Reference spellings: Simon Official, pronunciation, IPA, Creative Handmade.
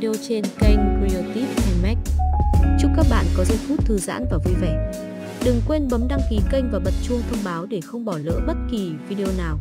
video trên kênh Creative Handmade. Chúc các bạn có giây phút thư giãn và vui vẻ. Đừng quên bấm đăng ký kênh và bật chuông thông báo để không bỏ lỡ bất kỳ video nào.